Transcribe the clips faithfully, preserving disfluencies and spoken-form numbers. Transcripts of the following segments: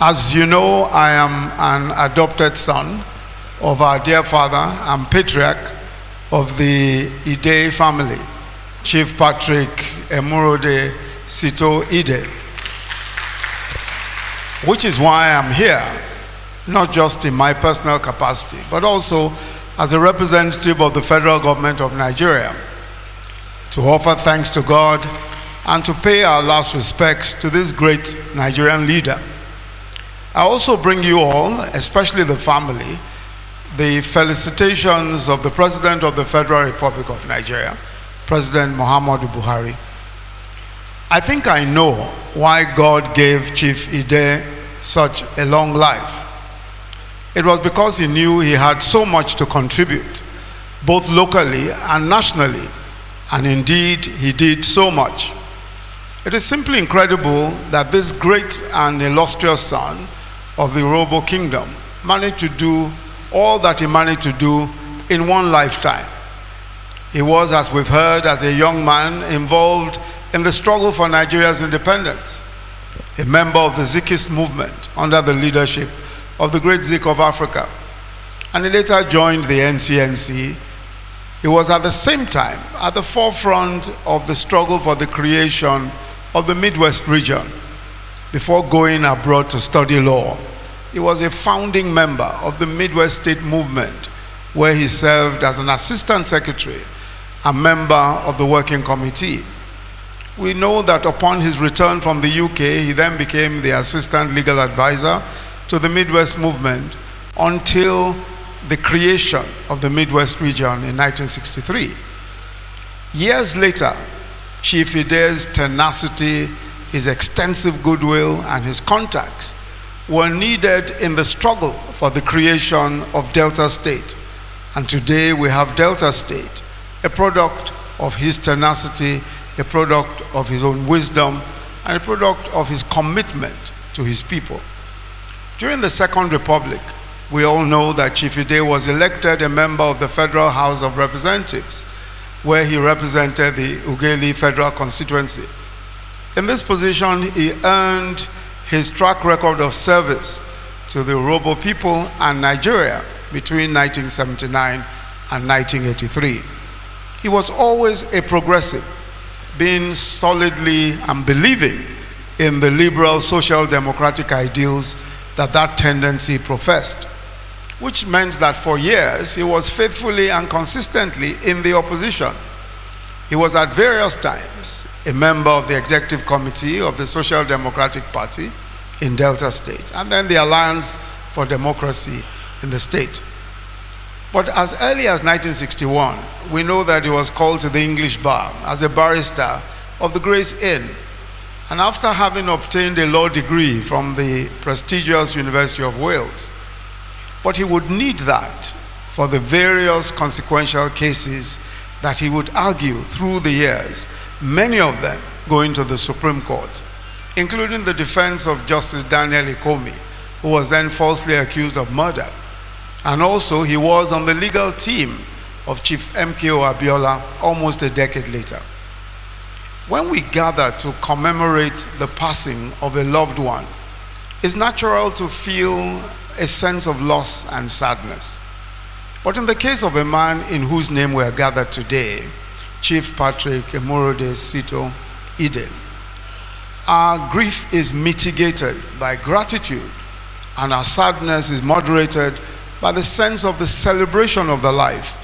As you know, I am an adopted son of our dear father and patriarch of the Ideh family, Chief Patrick Emurode Sito Ideh, which is why I'm here, not just in my personal capacity, but also as a representative of the federal government of Nigeria, to offer thanks to God and to pay our last respects to this great Nigerian leader. I also bring you all, especially the family, the felicitations of the President of the Federal Republic of Nigeria, President Muhammadu Buhari. I think I know why God gave Chief Ideh such a long life. It was because he knew he had so much to contribute, both locally and nationally, and indeed he did so much. It is simply incredible that this great and illustrious son of the Robo kingdom managed to do all that he managed to do in one lifetime. He was, as we've heard, as a young man involved in the struggle for Nigeria's independence, a member of the Zikist movement under the leadership of the great Zik of Africa, and he later joined the N C N C. He was at the same time at the forefront of the struggle for the creation of the Midwest region before going abroad to study law. He was a founding member of the Midwest State Movement, where he served as an assistant secretary and member of the working committee. We know that upon his return from the U K, he then became the assistant legal advisor to the Midwest movement until the creation of the Midwest region in nineteen sixty-three. Years later, Chief Ideh's tenacity, his extensive goodwill, and his contacts were needed in the struggle for the creation of Delta State. And today we have Delta State, a product of his tenacity, a product of his own wisdom, and a product of his commitment to his people. During the Second Republic, we all know that Chief Ideh was elected a member of the Federal House of Representatives, where he represented the Ugeli federal constituency. In this position, he earned his track record of service to the Urhobo people and Nigeria between nineteen seventy-nine and nineteen eighty-three. He was always a progressive, being solidly and believing in the liberal social democratic ideals that that tendency professed, which meant that for years he was faithfully and consistently in the opposition. He was at various times a member of the executive committee of the Social Democratic Party in Delta State, and then the Alliance for Democracy in the state. But as early as nineteen sixty-one, we know that he was called to the English bar as a barrister of the Grays Inn. And after having obtained a law degree from the prestigious University of Wales, but he would need that for the various consequential cases that he would argue through the years, many of them going to the Supreme Court, including the defense of Justice Daniel Ikomi, who was then falsely accused of murder. And also, he was on the legal team of Chief M K O Abiola almost a decade later. When we gather to commemorate the passing of a loved one, it's natural to feel a sense of loss and sadness. But in the case of a man in whose name we are gathered today, Chief Patrick Emurode Sito Ideh, our grief is mitigated by gratitude, and our sadness is moderated by the sense of the celebration of the life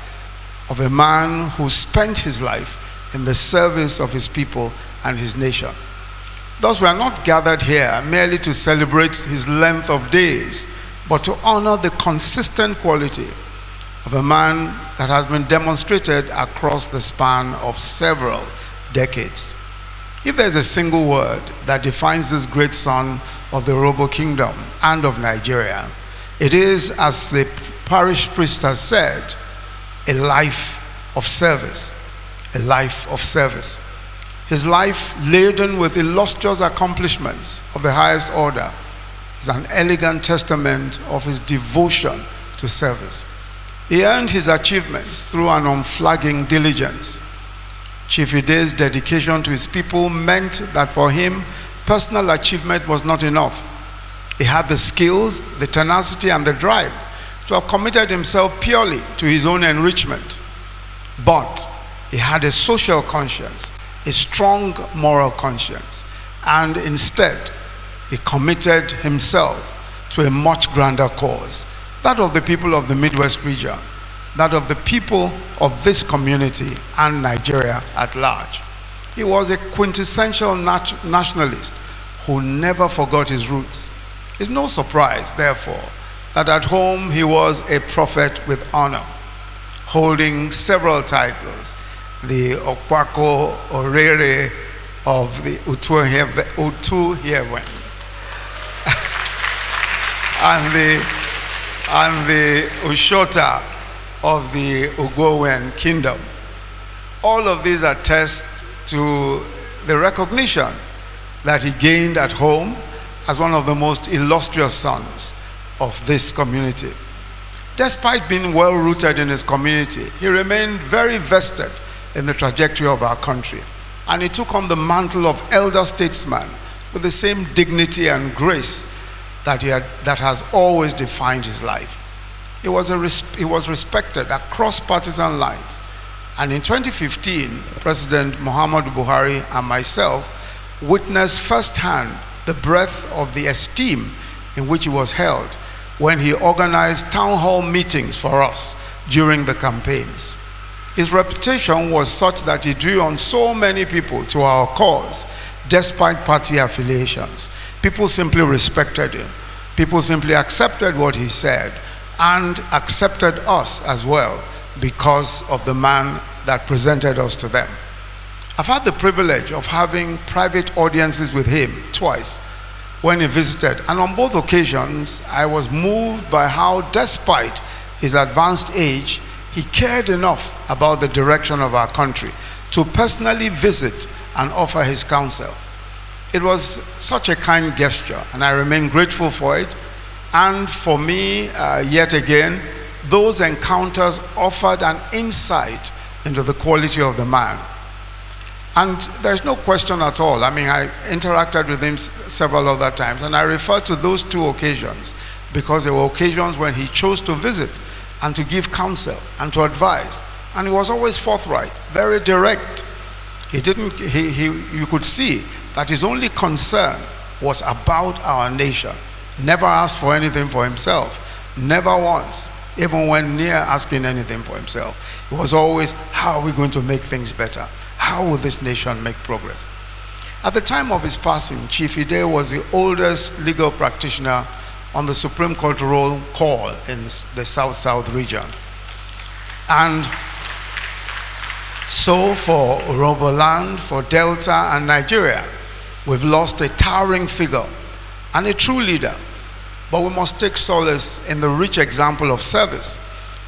of a man who spent his life in the service of his people and his nation. Thus, we are not gathered here merely to celebrate his length of days, but to honor the consistent quality of a man that has been demonstrated across the span of several decades. If there's a single word that defines this great son of the Urhobo Kingdom and of Nigeria, it is, as the parish priest has said, a life of service, a life of service. His life, laden with illustrious accomplishments of the highest order, is an elegant testament of his devotion to service. He earned his achievements through an unflagging diligence. Chief Ideh's dedication to his people meant that for him, personal achievement was not enough. He had the skills, the tenacity, and the drive to have committed himself purely to his own enrichment. But he had a social conscience, a strong moral conscience, and instead he committed himself to a much grander cause, that of the people of the Midwest region, that of the people of this community and Nigeria at large. He was a quintessential nat- nationalist who never forgot his roots. It's no surprise, therefore, that at home he was a prophet with honor, holding several titles, the Okwako Orere of the Utu Hyewen, and the, and the Ushota of the Ugowen kingdom. All of these attest to the recognition that he gained at home as one of the most illustrious sons of this community. Despite being well-rooted in his community, he remained very vested in the trajectory of our country, and he took on the mantle of elder statesman with the same dignity and grace that, he had, that has always defined his life. He was, a res he was respected across partisan lines, and in twenty fifteen, President Muhammadu Buhari and myself witnessed firsthand the breadth of the esteem in which he was held when he organized town hall meetings for us during the campaigns. His reputation was such that he drew on so many people to our cause, despite party affiliations. People simply respected him. People simply accepted what he said and accepted us as well because of the man that presented us to them. I've had the privilege of having private audiences with him twice when he visited, and on both occasions, I was moved by how, despite his advanced age, he cared enough about the direction of our country to personally visit and offer his counsel. It was such a kind gesture, and I remain grateful for it. And for me, uh, yet again, those encounters offered an insight into the quality of the man. And there's no question at all. I mean, I interacted with him several other times, and I refer to those two occasions because they were occasions when he chose to visit and to give counsel and to advise. And he was always forthright, very direct. He didn't, he, he, you could see that his only concern was about our nation. Never asked for anything for himself, never once, even when near asking anything for himself. It was always, how are we going to make things better? How will this nation make progress? At the time of his passing, Chief Ideh was the oldest legal practitioner on the Supreme Court roll call in the South-South region. And so for Urhoboland, for Delta and Nigeria, we've lost a towering figure and a true leader. But we must take solace in the rich example of service,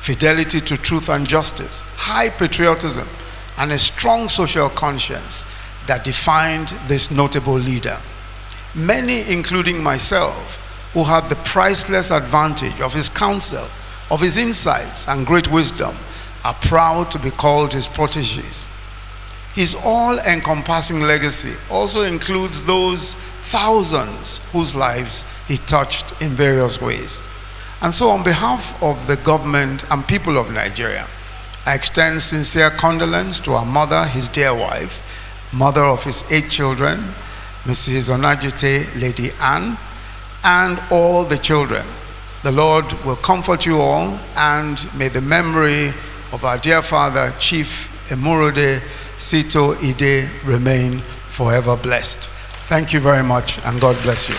fidelity to truth and justice, high patriotism, and a strong social conscience that defined this notable leader. Many, including myself, who had the priceless advantage of his counsel, of his insights and great wisdom, are proud to be called his proteges. His all-encompassing legacy also includes those thousands whose lives he touched in various ways. And so on behalf of the government and people of Nigeria, I extend sincere condolence to our mother, his dear wife, mother of his eight children, Missus Onajite, Lady Anne, and all the children. The Lord will comfort you all, and may the memory of our dear father, Chief Emurode Sito Ideh, remain forever blessed. Thank you very much, and God bless you.